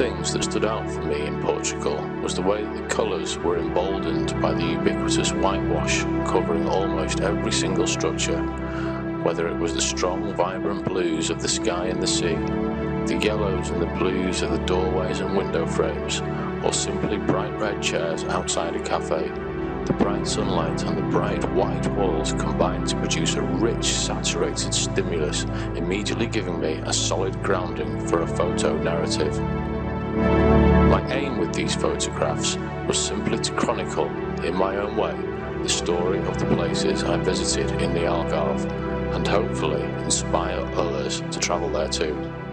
things that stood out for me in Portugal was the way that the colours were emboldened by the ubiquitous whitewash covering almost every single structure, whether it was the strong, vibrant blues of the sky and the sea, the yellows and the blues of the doorways and window frames, or simply bright red chairs outside a cafe. The bright sunlight and the bright white walls combined to produce a rich, saturated stimulus, immediately giving me a solid grounding for a photo narrative. My aim with these photographs was simply to chronicle, in my own way, the story of the places I visited in the Algarve, and hopefully inspire others to travel there too.